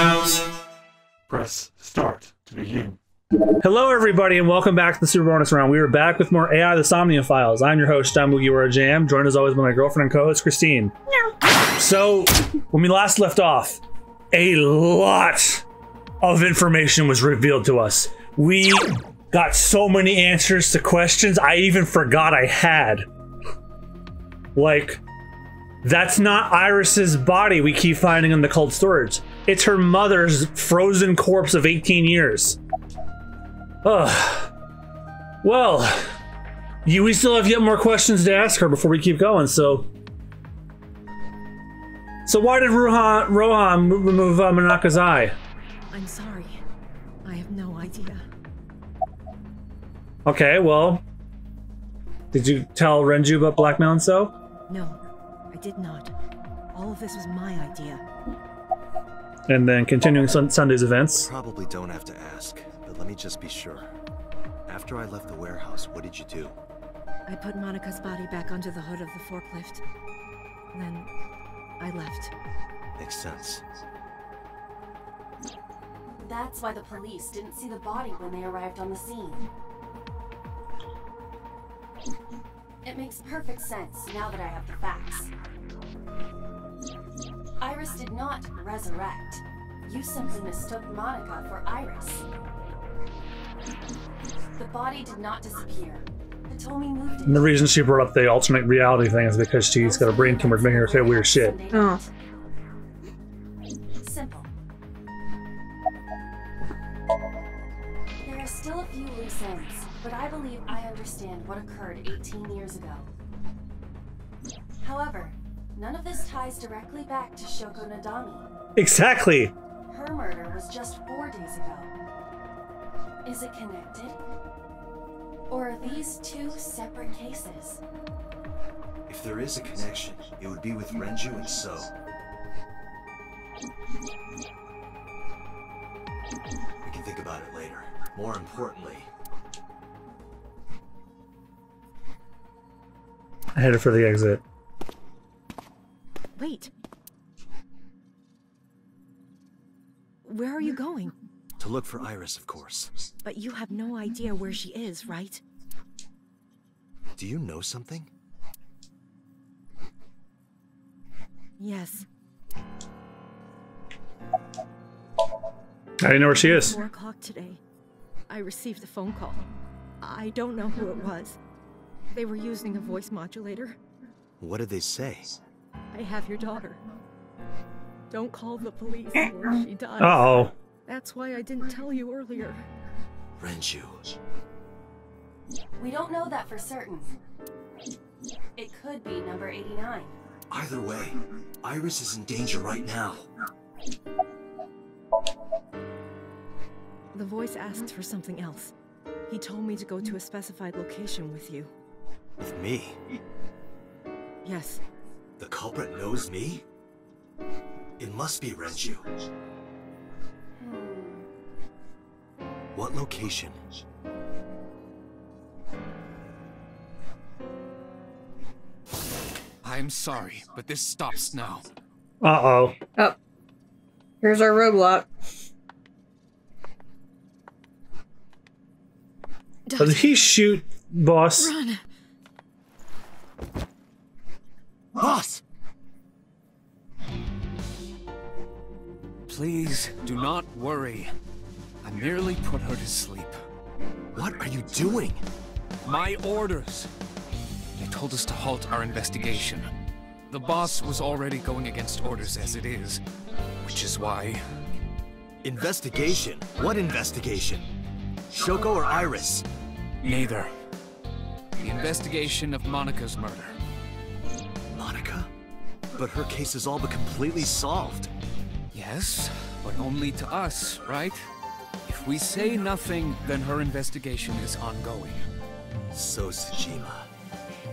Rounds. Press start to begin. Hello everybody and welcome back to the Super Bonus Round. We are back with more AI: The Somnium Files. I'm your host, Mugiwara JM, joined as always by my girlfriend and co-host, Christine. No. So, when we last left off, a lot of information was revealed to us. We got so many answers to questions I even forgot I had. Like, that's not Iris's body we keep finding in the cold storage. It's her mother's frozen corpse of 18 years. Ugh. Well, we still have yet more questions to ask her before we keep going, so why did Rohan remove Monaka's eye? I'm sorry. I have no idea. Okay, well, did you tell Renju about blackmail and so? No, I did not. All of this was my idea. And then continuing Sunday's events. Probably don't have to ask. Let me just be sure. After I left the warehouse, what did you do? I put Monica's body back onto the hood of the forklift. Then I left. Makes sense. That's why the police didn't see the body when they arrived on the scene. It makes perfect sense now that I have the facts. Iris did not resurrect. You simply mistook Monica for Iris. The body did not disappear. And the reason she brought up the alternate reality thing is because she's got a brain tumor making her say weird shit. Oh. Simple. There are still a few loose ends, but I believe I understand what occurred 18 years ago. However, none of this ties directly back to Shoko Nadami. Exactly! Her murder was just 4 days ago. Is it connected? Or are these two separate cases? If there is a connection, it would be with Renju and So. We can think about it later. More importantly, I headed for the exit. Wait. Where are you going? To look for Iris, of course. But you have no idea where she is, right? Do you know something? Yes. I know where she is. 4 o'clock today, I received a phone call. I don't know who it was. They were using a voice modulator. What did they say? I have your daughter. Don't call the police or she dies. Uh-oh. That's why I didn't tell you earlier. Renju. We don't know that for certain. It could be number 89. Either way, Iris is in danger right now. The voice asked for something else. He told me to go to a specified location with you. With me? Yes. The culprit knows me? It must be Renju. What location? I'm sorry, but this stops now. Uh-oh. Oh. Here's our roadblock. Did he shoot boss? Run. Boss! Please, do not worry. I merely put her to sleep. What are you doing? My orders. They told us to halt our investigation. The boss was already going against orders as it is, which is why... Investigation? What investigation? Shoko or Iris? Neither. The investigation of Monica's murder. Monica? But her case is all but completely solved. Yes, but only to us, right? If we say nothing, then her investigation is ongoing. So Sujima.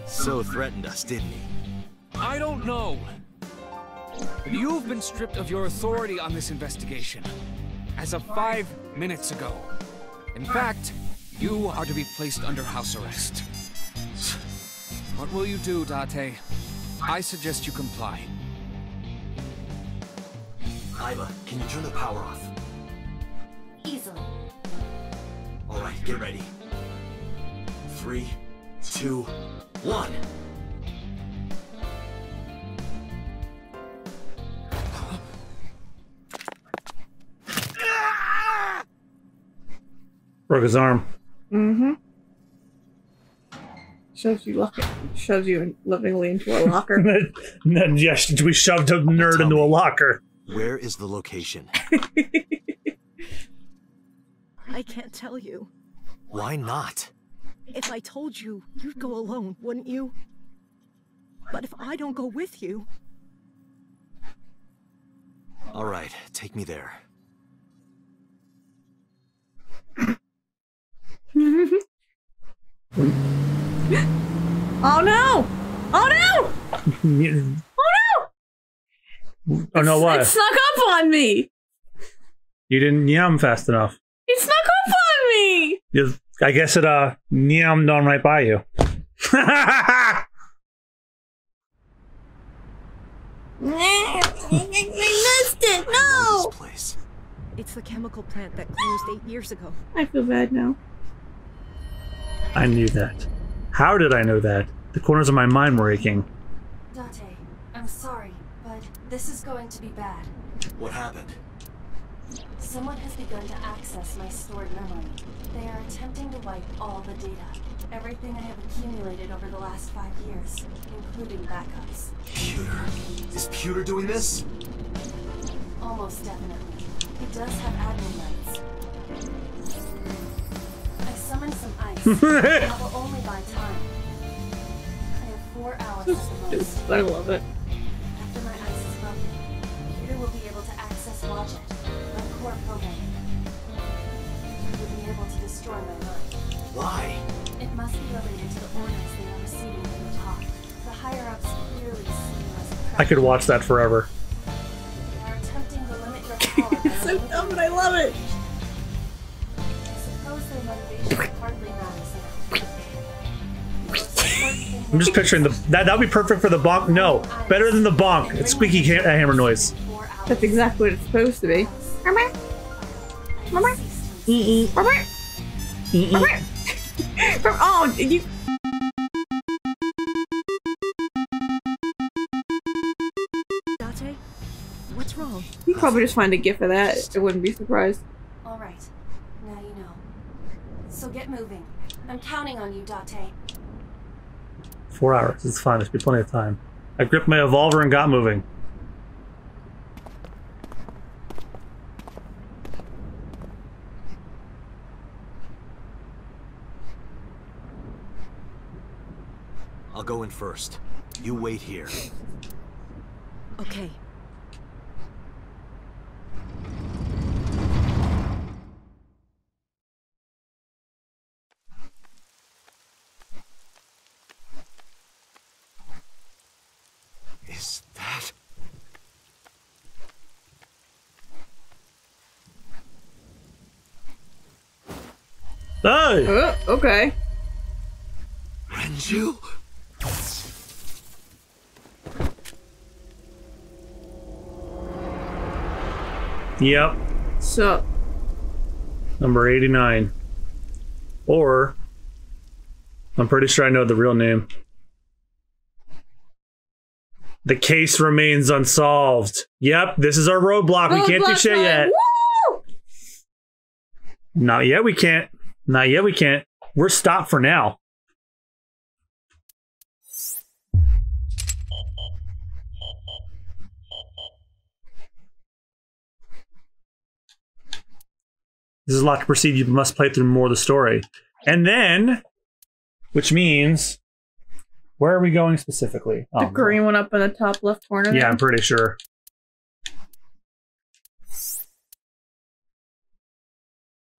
So threatened us, didn't he? I don't know. But you've been stripped of your authority on this investigation. As of 5 minutes ago. In fact, you are to be placed under house arrest. What will you do, Date? I suggest you comply. Aiba, can you turn the power off? Easily. Alright, get ready. 3, 2, 1! Broke his arm. Mm-hmm. Shoves you lovingly into a locker. Yes, we shoved a nerd into a locker. Where is the location? I can't tell you. Why not? If I told you, you'd go alone, wouldn't you? But if I don't go with you... All right, take me there. Oh no! Oh no! Oh no! Oh no, what? It snuck up on me! You didn't yam fast enough. It snuck up on me! I guess it yammed on right by you. I missed it! No! It's the chemical plant that closed 8 years ago. I feel bad now. I knew that. How did I know that? The corners of my mind were aching. Date, I'm sorry, but this is going to be bad. What happened? Someone has begun to access my stored memory. They are attempting to wipe all the data. Everything I have accumulated over the last 5 years, including backups. Pewter? Is Pewter doing this? Almost definitely. He does have admin rights. Summon some ice. I will only buy time. I have 4 hours at the most. I love it. After my ice is broken, Peter will be able to access logic, my core programming. He will be able to destroy my mind. Why? It must be related to the orders they are receiving from the top. The higher ups clearly see us. I could watch that forever. They are attempting to limit your power. It's so dumb, but I love it. I'm just picturing the that would be perfect for the bonk. No, better than the bonk. It's squeaky hammer noise. That's exactly what it's supposed to be. Oh, you. Date, what's wrong? You probably just find a gift for that. I wouldn't be surprised. All right. Now you know. So get moving. I'm counting on you, Date. 4 hours. It's fine. There's been plenty of time. I gripped my revolver and got moving. I'll go in first. You wait here. Okay. Hey. Okay. Renju? Yep. So. Number 89. Or, I'm pretty sure I know the real name. The case remains unsolved. Yep, this is our roadblock. We can't do shit yet. Woo! Not yet, we can't. Not yet, we can't. We're stopped for now. This is a lot to perceive. You must play through more of the story. And then, which means, where are we going specifically? The green one up in the top left corner. Yeah, I'm pretty sure.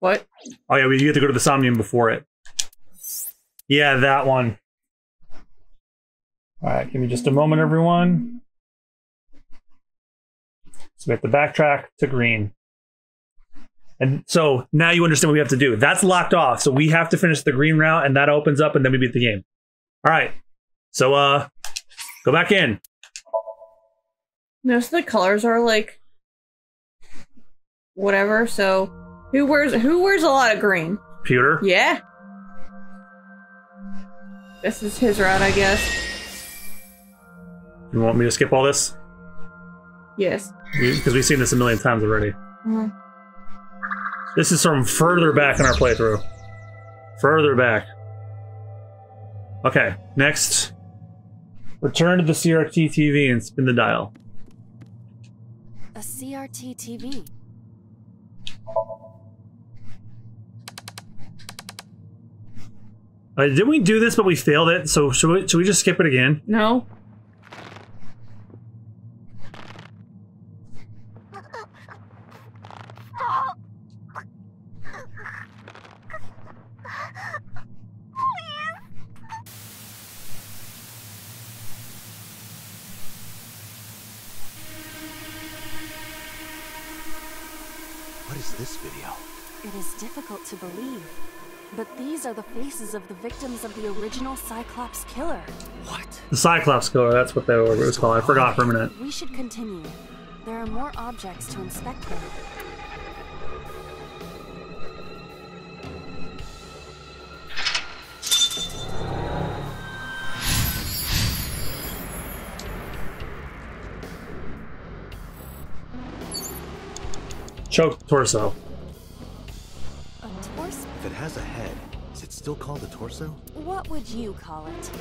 What? Oh yeah, you have to go to the Somnium before it. Yeah, that one. Alright, give me just a moment, everyone. So we have to backtrack to green. And so, now you understand what we have to do. That's locked off, so we have to finish the green route, and that opens up, and then we beat the game. Alright, so, go back in. Notice the colors are, like, whatever. So who wears a lot of green? Pewter. Yeah. This is his route, I guess. You want me to skip all this? Yes. Because we've seen this a million times already. Mm-hmm. This is from further back in our playthrough. Further back. Okay, next. Return to the CRT TV and spin the dial. A CRT TV. Didn't we do this, but we failed it? So should we just skip it again? No. Faces of the victims of the original Cyclops killer. What? The Cyclops killer, that's what that was called. I forgot for a minute. We should continue. There are more objects to inspect them. Choked torso. A torso? If it has a head, still called a torso? What would you call it?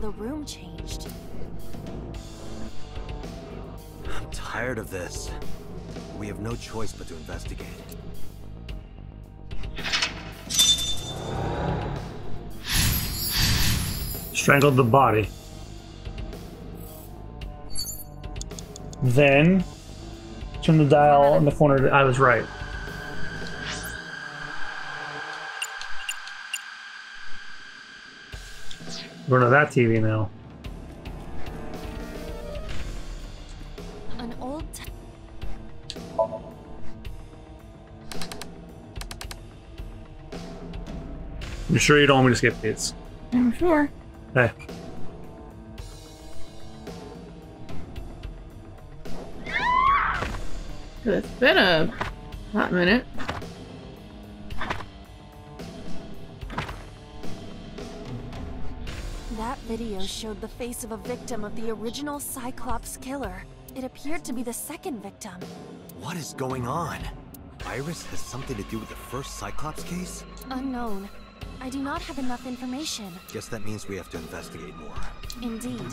The room changed. I'm tired of this. We have no choice but to investigate. Strangled the body. Then turn the dial in the corner. I was right. We're on that TV now. An old You're sure you don't want me to skip these? I'm sure. Hey. It's been a hot minute. Video showed the face of a victim of the original Cyclops killer. It appeared to be the second victim. What is going on? Iris has something to do with the first Cyclops case? Unknown. I do not have enough information. Guess that means we have to investigate more. Indeed.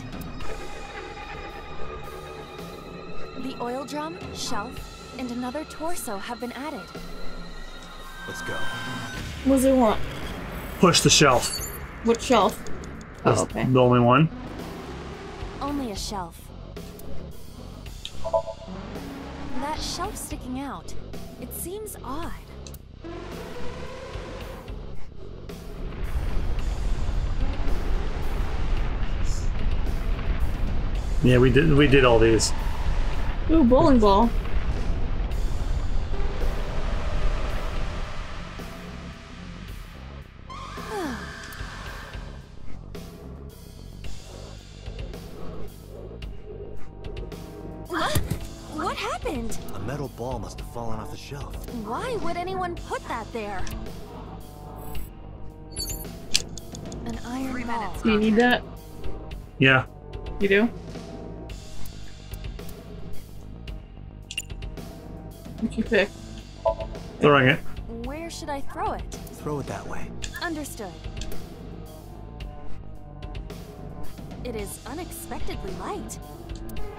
The oil drum, shelf, and another torso have been added. Let's go. What does it want? Push the shelf. What shelf? That's okay. The only one. Only a shelf. That shelf sticking out. It seems odd. Yeah, we did all these. Ooh, bowling ball. Shelf. Why would anyone put that there? An iron ball. Do you need that? Yeah. You do? What'd you pick? Throwing it. Where should I throw it? Throw it that way. Understood. It is unexpectedly light.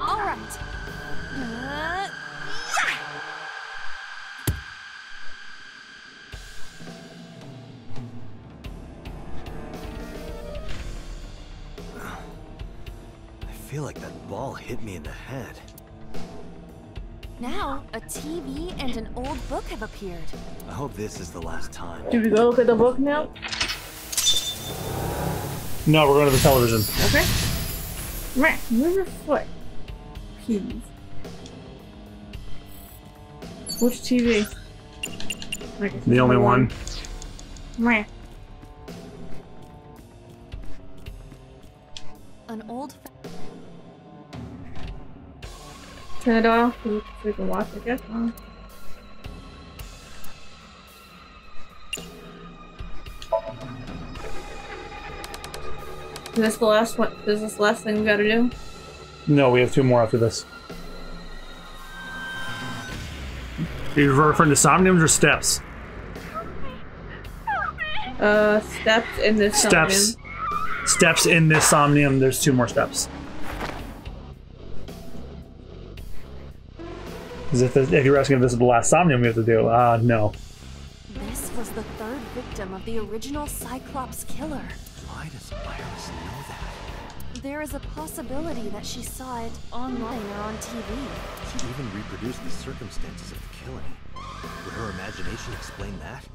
All right. I feel like that ball hit me in the head. Now, a TV and an old book have appeared. I hope this is the last time. Do we go look at the book now? No, we're going to the television. Okay. Right, move your foot. Please. Which TV? The only one. Right. An old. Turn it off so we can watch it again. Is this the last one? Is this the last thing we gotta do? No, we have two more after this. Are you referring to Somniums or Steps? Steps in this Somnium. Steps in this Somnium. There's two more steps. As if you're asking if this is the last Somnium we have to do, no. This was the third victim of the original Cyclops killer. Why does Iris know that? There is a possibility that she saw it online or on TV. She even reproduced the circumstances of the killing. Would her imagination explain that?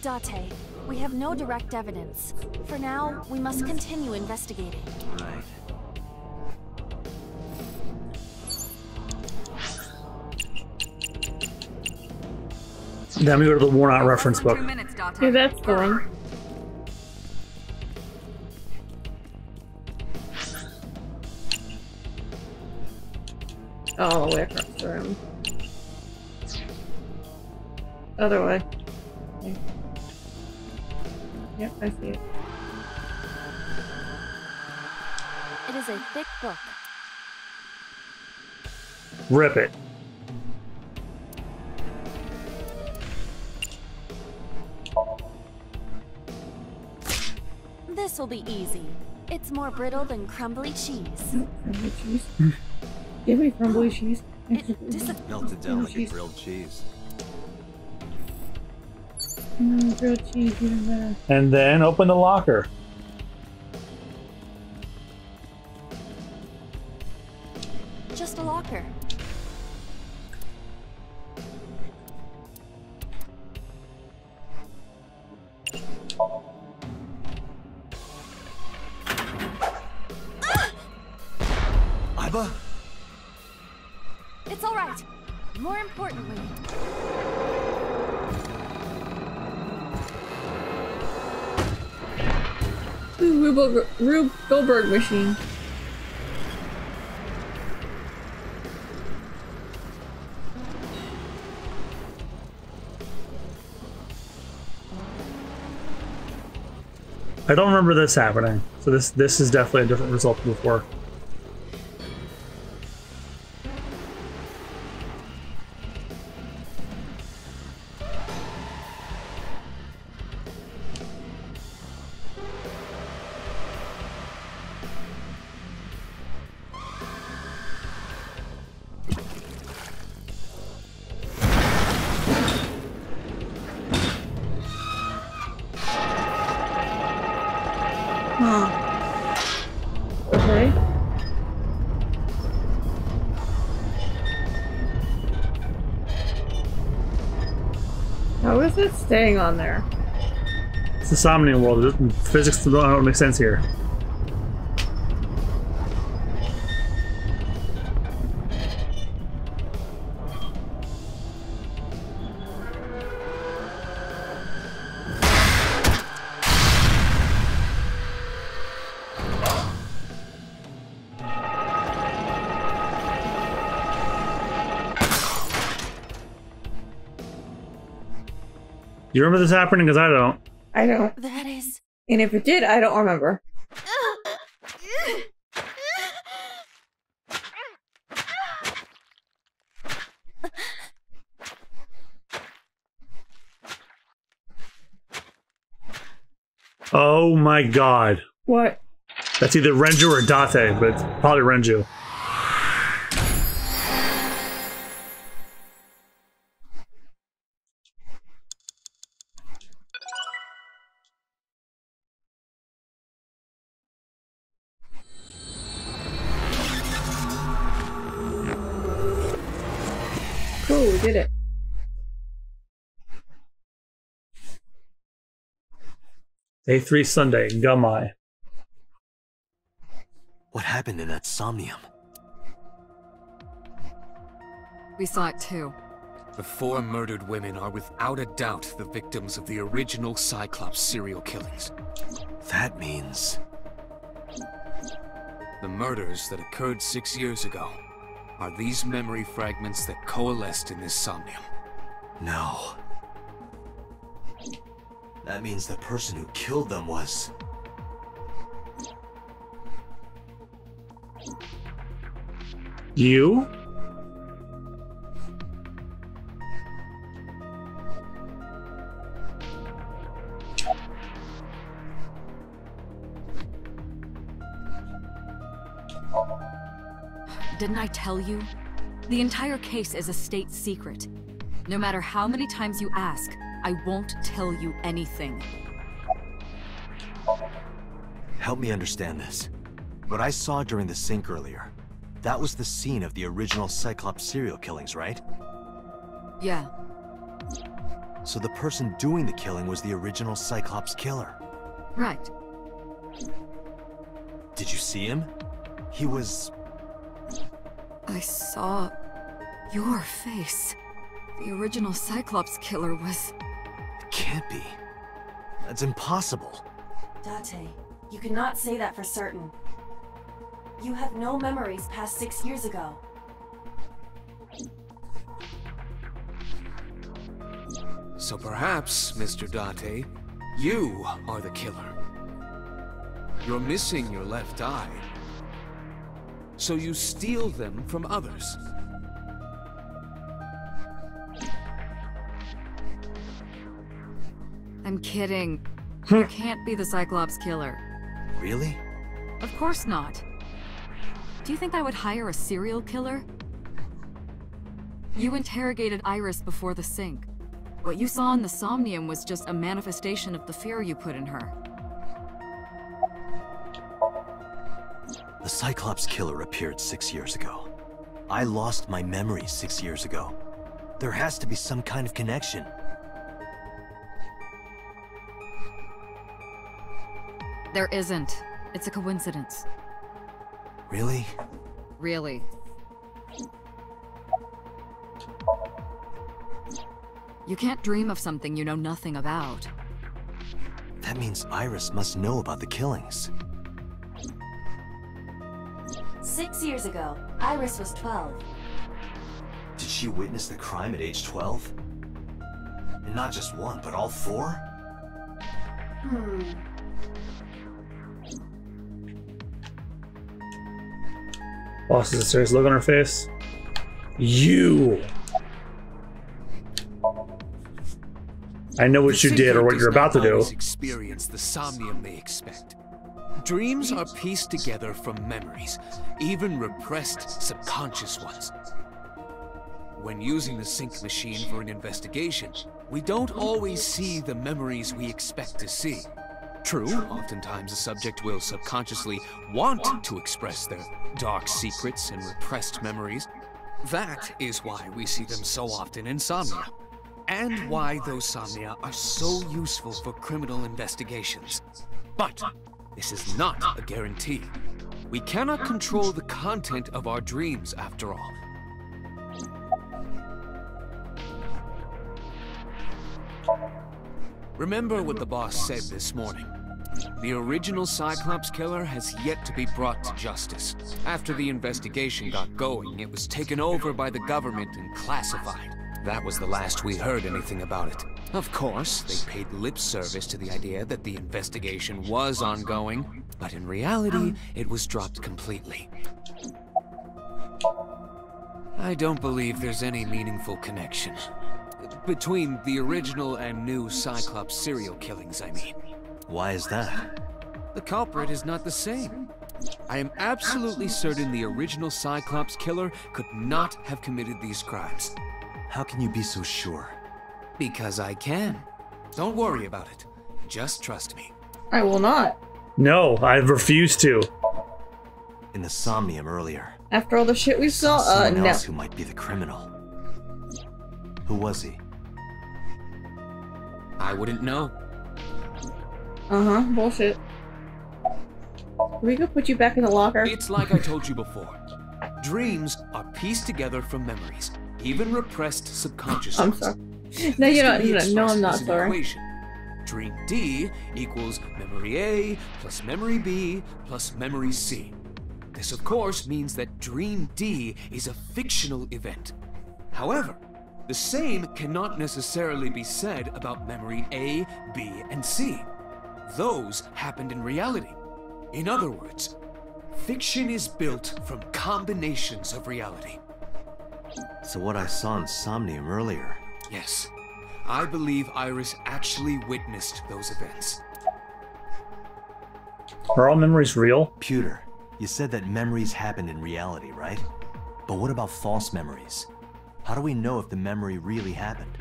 Date, we have no direct evidence. For now, we must continue investigating. Right. Then we go to the Warnout reference book. Yeah, that's the one. All the way across the room. Other way. Okay. Yep, I see it. It is a thick book. Rip it. This will be easy. It's more brittle than crumbly cheese. Crumbly cheese? Give me crumbly cheese. It melted down like a grilled cheese. Grilled cheese, even better. And then open the locker. Just a locker. It's all right. More importantly, the Rube Goldberg machine. I don't remember this happening, so this is definitely a different result than before. Staying on there. It's the Somnium world. Physics don't make sense here. You remember this happening? Because I don't. I don't. That is. And if it did, I don't remember. Oh my god. What? That's either Renju or Date, but it's probably Renju. did it. Day 3 Sunday, Gum Eye. What happened in that Somnium? We saw it too. The 4 murdered women are without a doubt the victims of the original Cyclops serial killings. That means... the murders that occurred 6 years ago are these memory fragments that coalesced in this Somnium. No. That means the person who killed them was... you? Didn't I tell you? The entire case is a state secret. No matter how many times you ask, I won't tell you anything. Help me understand this. What I saw during the Sync earlier, that was the scene of the original Cyclops serial killings, right? Yeah. So the person doing the killing was the original Cyclops killer. Right. Did you see him? He was... I saw... your face. The original Cyclops killer was... It can't be. That's impossible. Date, you cannot say that for certain. You have no memories past 6 years ago. So perhaps, Mr. Date, you are the killer. You're missing your left eye. So you steal them from others. I'm kidding. You can't be the Cyclops killer. Really? Of course not. Do you think I would hire a serial killer? You interrogated Iris before the Sync. What you saw in the Somnium was just a manifestation of the fear you put in her. The Cyclops killer appeared 6 years ago. I lost my memory 6 years ago. There has to be some kind of connection. There isn't. It's a coincidence. Really? Really. You can't dream of something you know nothing about. That means Iris must know about the killings. 6 years ago, Iris was 12. Did she witness the crime at age 12? And not just one, but all 4? Boss has a serious look on her face. You! I know what you did or what you're about to do. Experience the Somnium they expect. Dreams are pieced together from memories, even repressed subconscious ones. When using the Psync Machine for an investigation, we don't always see the memories we expect to see. True, oftentimes a subject will subconsciously want to express their dark secrets and repressed memories. That is why we see them so often in Somnia, and why those Somnia are so useful for criminal investigations. But this is not a guarantee. We cannot control the content of our dreams, after all. Remember what the boss said this morning. The original Cyclops killer has yet to be brought to justice. After the investigation got going, it was taken over by the government and classified. That was the last we heard anything about it. Of course, they paid lip service to the idea that the investigation was ongoing, but in reality, it was dropped completely. I don't believe there's any meaningful connection. Between the original and new Cyclops serial killings, I mean. Why is that? The culprit is not the same. I am absolutely certain the original Cyclops killer could not have committed these crimes. How can you be so sure? Because I can. Don't worry about it. Just trust me. I will not. No, I refuse to. In the Somnium earlier. After all the shit we saw, no. Someone else who might be the criminal. Who was he? I wouldn't know. Uh-huh, bullshit. We could put you back in the locker. It's like I told you before. Dreams are pieced together from memories, even repressed subconscious. I'm sorry. No, you're not. No, I'm not sorry. Dream D equals memory A plus memory B plus memory C. This, of course, means that Dream D is a fictional event. However, the same cannot necessarily be said about memory A, B, and C. Those happened in reality. In other words, fiction is built from combinations of reality. So what I saw in Somnium earlier. Yes. I believe Iris actually witnessed those events. Are all memories real? Pewter, you said that memories happen in reality, right? But what about false memories? How do we know if the memory really happened?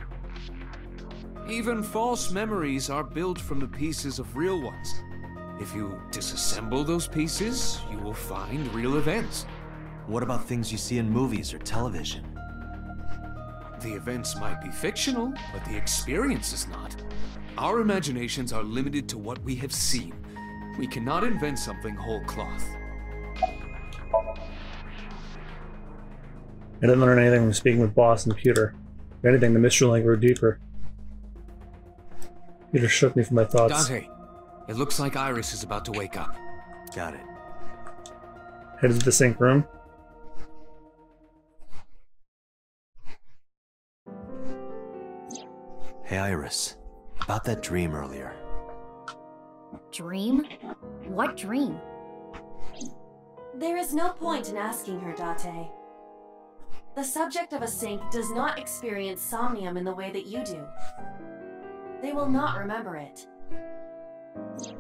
Even false memories are built from the pieces of real ones. If you disassemble those pieces, you will find real events. What about things you see in movies or television? The events might be fictional, but the experience is not. Our imaginations are limited to what we have seen. We cannot invent something whole cloth. I didn't learn anything from speaking with Boss and Pewter. If anything, the mystery link grew deeper. Pewter shook me from my thoughts. Dante. It looks like Iris is about to wake up. Got it. Headed to the sync room. Hey Iris, about that dream earlier. Dream? What dream? There is no point in asking her, Date. The subject of a sync does not experience somnium in the way that you do. They will not remember it.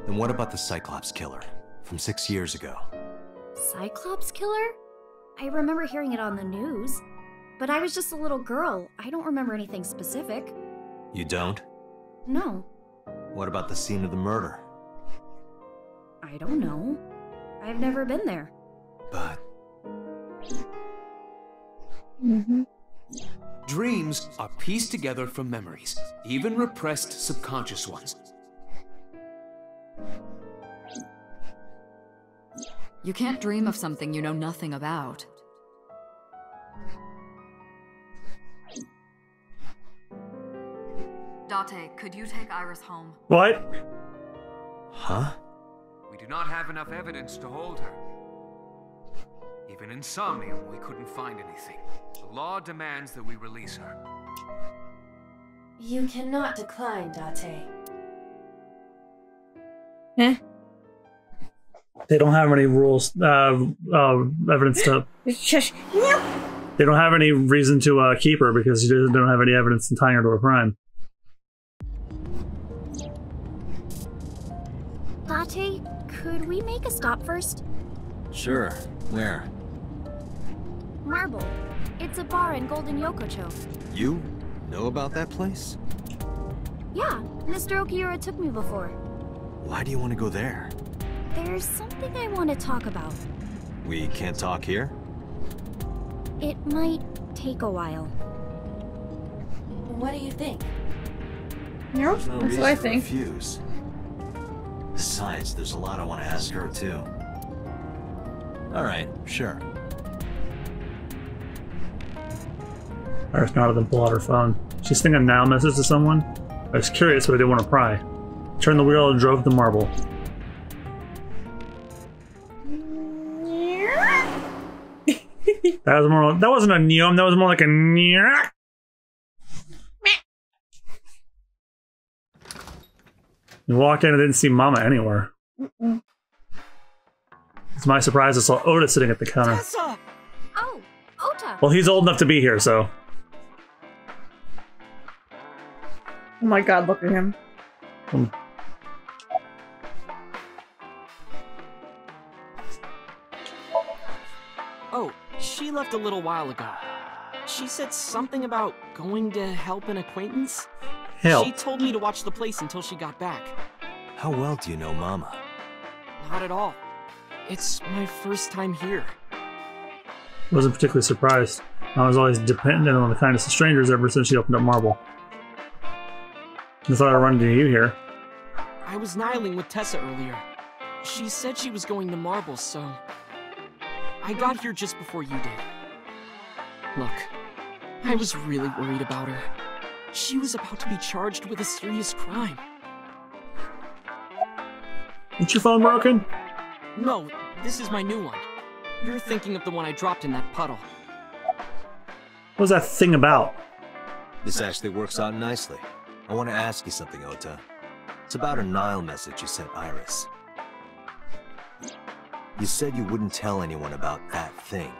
Then what about the Cyclops killer from 6 years ago? Cyclops killer? I remember hearing it on the news, but I was just a little girl. I don't remember anything specific. You don't? No. What about the scene of the murder? I don't know. I've never been there. But... Mm-hmm. Dreams are pieced together from memories, even repressed subconscious ones. You can't dream of something you know nothing about. Date, could you take Iris home? What? Huh? We do not have enough evidence to hold her. Even in Somnium, we couldn't find anything. The law demands that we release her. You cannot decline, Date. Eh. They don't have any rules, evidence to... They don't have any reason to keep her because they don't have any evidence in tying her to a crime. Date, could we make a stop first? Sure. Where? Marble. It's a bar in Golden Yokocho. You know about that place? Yeah. Mr. Okiura took me before. Why do you want to go there? There's something I want to talk about. We can't talk here? It might take a while. What do you think? No, that's what I think. Refuse. Besides, there's a lot I want to ask her, too. Alright, sure. Iris nodded and pulled out her phone. She's thinking now message to someone? I was curious, but I didn't want to pry. Turned the wheel and drove the Marble. That was more. That wasn't a neom. That was more like a near. You walked in and didn't see Mama anywhere. It's my surprise I saw Ota sitting at the counter. Tessa! Oh, Ota. Well, he's old enough to be here, so. Oh my God! Look at him. Oh, she left a little while ago. She said something about going to help an acquaintance. Help. She told me to watch the place until she got back. How well do you know Mama? Not at all. It's my first time here. I wasn't particularly surprised. I was always dependent on the kindness of strangers ever since she opened up Marble. I thought I'd run into you here. I was nihiling with Tessa earlier. She said she was going to Marble, so... I got here just before you did. Look, I was really worried about her. She was about to be charged with a serious crime. Is your phone broken? No, this is my new one. You're thinking of the one I dropped in that puddle. What was that thing about? This actually works out nicely. I want to ask you something, Ota. It's about a Nile message you sent Iris. You said you wouldn't tell anyone about that thing.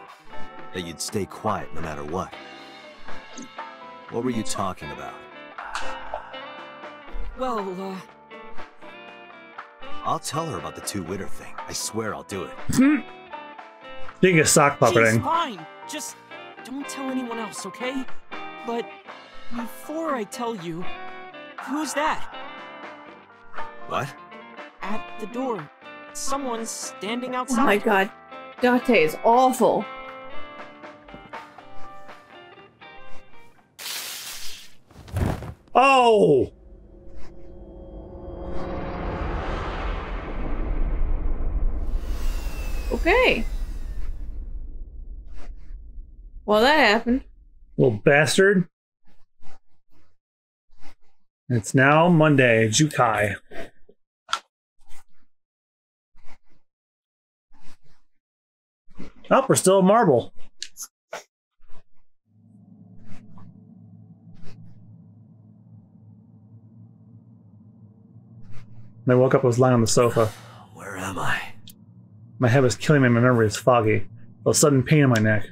That you'd stay quiet no matter what. What were you talking about? Well, I'll tell her about the two-witter thing. I swear I'll do it. Being a sock puppeting. She's fine. Just don't tell anyone else, okay? But before I tell you, who's that? What? At the door. Someone's standing outside. Oh my god. Date is awful. Oh! Okay. Well, that happened. Little bastard. It's now Monday, Jukai. Oh, we're still at Marble. When I woke up, I was lying on the sofa. Where am I? My head was killing me, my memory was foggy. A sudden pain in my neck.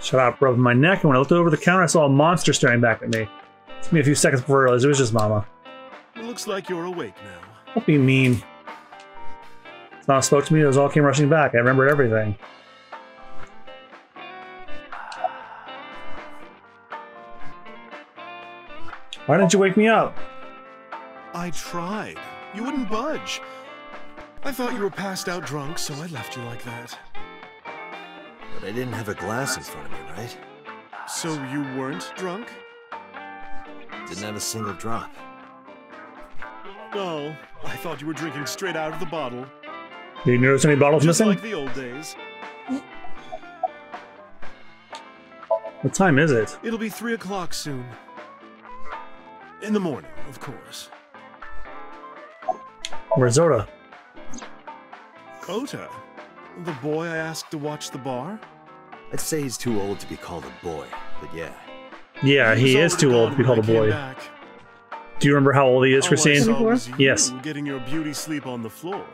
Shut up, rubbing my neck, and when I looked over the counter, I saw a monster staring back at me. It took me a few seconds before I realized it was just Mama. It looks like you're awake now. Don't be mean. It's not spoke to me, those all came rushing back. I remembered everything. Why didn't you wake me up? I tried. You wouldn't budge. I thought you were passed out drunk, so I left you like that. But I didn't have a glass in front of me, right? So you weren't drunk? Didn't have a single drop. Oh, I thought you were drinking straight out of the bottle. Did you notice any bottles missing? Just like the old days. What time is it? It'll be 3 o'clock soon. In the morning, of course. Where's Ota? Ota? The boy I asked to watch the bar? I'd say he's too old to be called a boy, but yeah. Yeah, he is too old to be called a boy. Back. Do you remember how old he is, Christine? Yes. Getting your beauty sleep on the floor.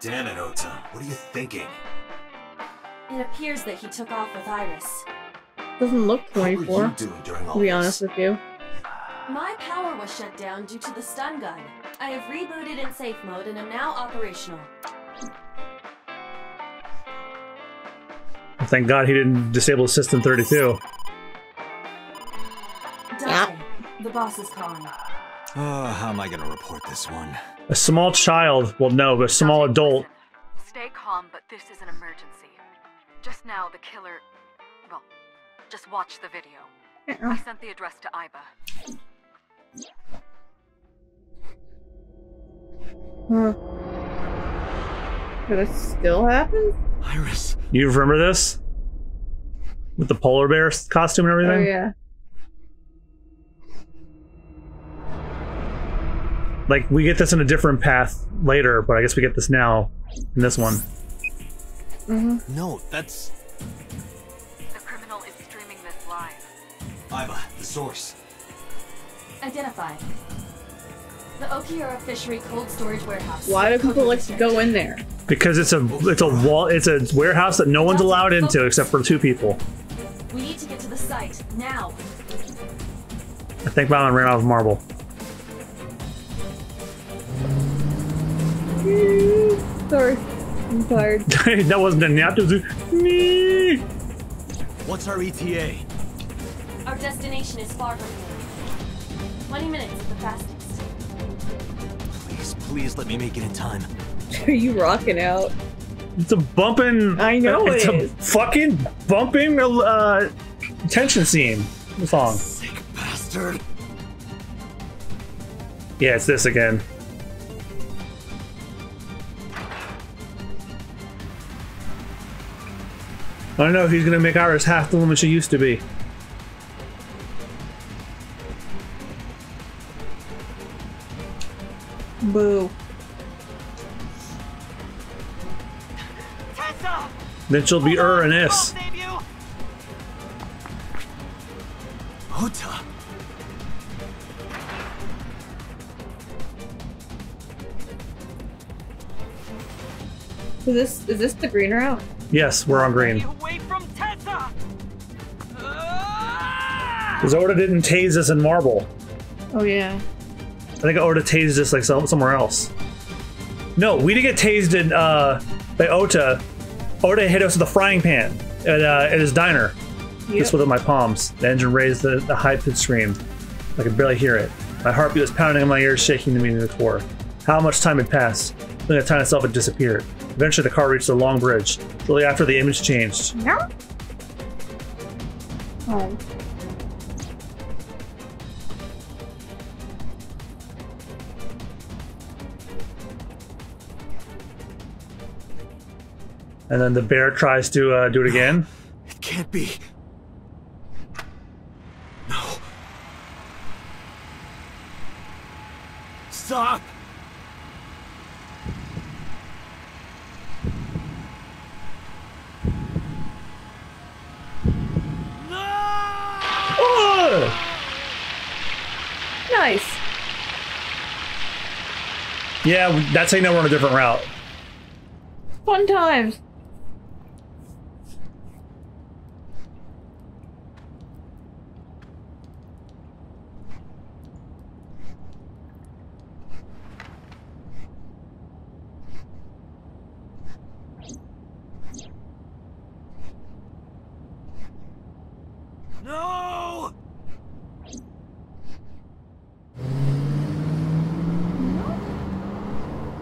Damn it, Ota. What are you thinking? It appears that he took off with Iris. Doesn't look 24, to be honest with you. My power was shut down due to the stun gun. I have rebooted in safe mode and am now operational. Thank God he didn't disable System 32. Die. The boss is calling. Oh, how am I going to report this one? A small child. Well, no, but a small adult. Stay calm, but this is an emergency. Just now, the killer... Well, just watch the video. I sent the address to Aiba. Huh. Could it still happen? Iris. You remember this? With the polar bear costume and everything? Oh, yeah. Like, we get this in a different path later, but I guess we get this now in this one. Mm-hmm. No, that's... The criminal is streaming this live. Aiba, the source. Identified. The Okiura Fishery Cold Storage Warehouse. Why do people like to go in there? Because it's a warehouse that no one's allowed into except for 2 people. We need to get to the site now. I think Mama ran out of Marble. Sorry, I'm tired. That wasn't a nap. What's our ETA? Our destination is far from here. 20 minutes at the fastest. Please. Please let me make it in time. Are you rocking out? It's a bumping. I know it is. It's a fucking bumping tension scene. The song. Sick bastard. Yeah, it's this again. I don't know if he's gonna make Iris half the woman she used to be. Boo. Tessa! Then she'll be and S. Ota. Is this the green route? Yes, we're on green. Because Oda didn't tase us in Marble. Oh yeah. I think Oda tased us like somewhere else. No, we didn't get tased in by Ota. Oda hit us with a frying pan at his diner. Yep. Just with my palms. The engine raised the high-pitched scream. I could barely hear it. My heartbeat was pounding in my ears, shaking me to the core. How much time had passed? Then the time itself had disappeared. Eventually the car reached a long bridge. Shortly after, the image changed. No. Oh. And then the bear tries to do it again. It can't be. No. Stop. No! Oh! Nice. Yeah, that's how you know we're on a different route. Fun times.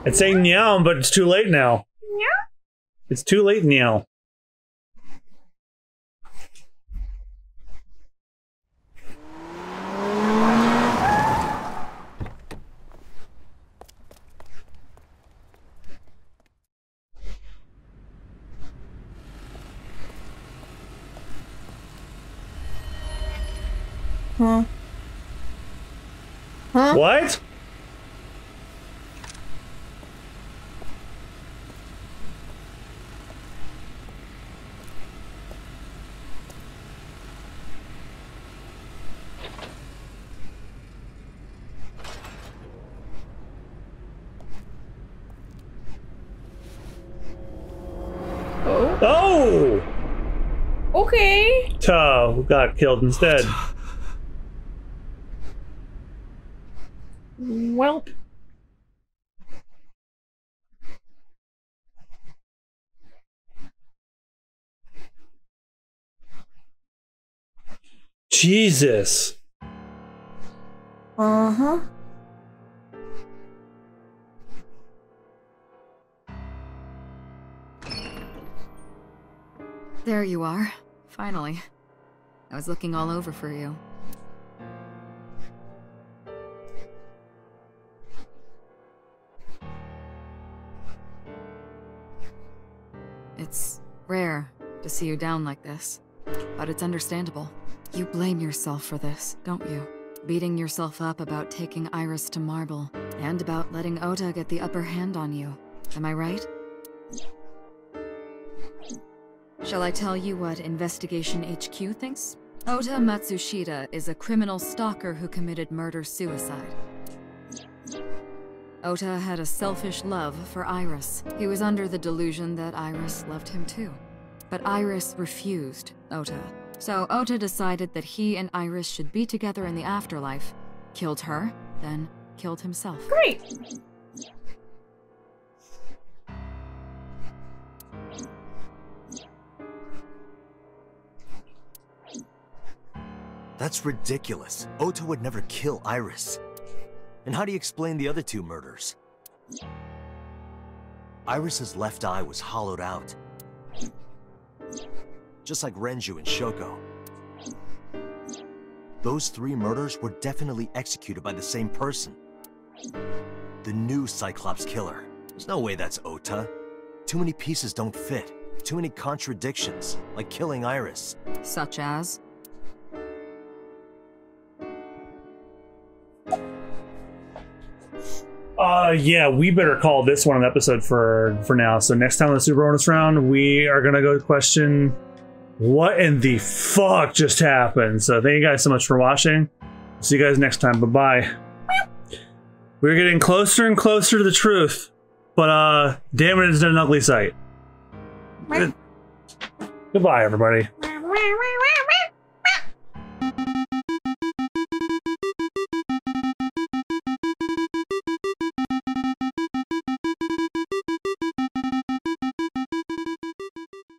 It's saying meow, but it's too late now. Yeah. It's too late meow. Huh? Huh? What? Who got killed instead. Welp. Jesus. Uh-huh. There you are, finally. I was looking all over for you. It's rare to see you down like this, but it's understandable. You blame yourself for this, don't you? Beating yourself up about taking Iris to Marble, and about letting Ota get the upper hand on you. Am I right? Shall I tell you what Investigation HQ thinks? Ota Matsushita is a criminal stalker who committed murder-suicide. Ota had a selfish love for Iris. He was under the delusion that Iris loved him too. But Iris refused Ota. So Ota decided that he and Iris should be together in the afterlife, killed her, then killed himself. Great! That's ridiculous. Ota would never kill Iris. And how do you explain the other two murders? Iris's left eye was hollowed out, just like Renju and Shoko. Those three murders were definitely executed by the same person. The new Cyclops killer. There's no way that's Ota. Too many pieces don't fit. Too many contradictions, like killing Iris. Such as? Yeah, we better call this one an episode for now. So next time on the Super Bonus Round, we are gonna go question what in the fuck just happened. So thank you guys so much for watching. See you guys next time. Bye-bye. We're getting closer and closer to the truth, but damn it, it's an ugly sight. Goodbye, everybody.